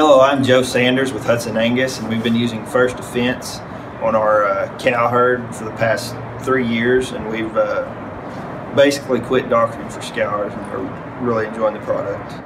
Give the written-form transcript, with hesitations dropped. Hello, I'm Joe Sanders with Hutson Angus, and we've been using First Defense on our cow herd for the past 3 years, and we've basically quit doctoring for scours, and we're really enjoying the product.